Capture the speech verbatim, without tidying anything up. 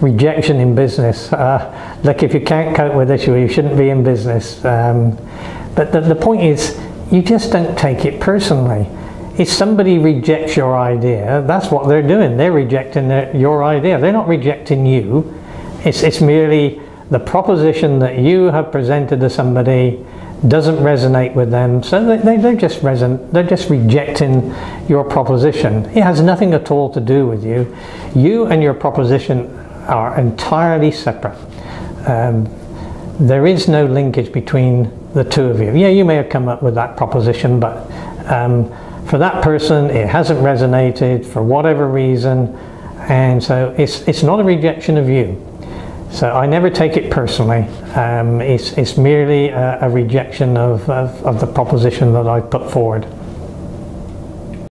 rejection in business. Uh, look, if you can't cope with this, you shouldn't be in business. Um, but the, the point is, you just don't take it personally. If somebody rejects your idea, that's what they're doing. They're rejecting their, your idea. They're not rejecting you. It's, it's merely the proposition that you have presented to somebody doesn't resonate with them, so they, they, they're, just reson they're just rejecting your proposition. It has nothing at all to do with you. You and your proposition are entirely separate. Um, there is no linkage between the two of you. Yeah, you may have come up with that proposition, but um, for that person it hasn't resonated for whatever reason, and so it's, it's not a rejection of you. So I never take it personally. Um, it's, it's merely a, a rejection of, of, of the proposition that I put forward.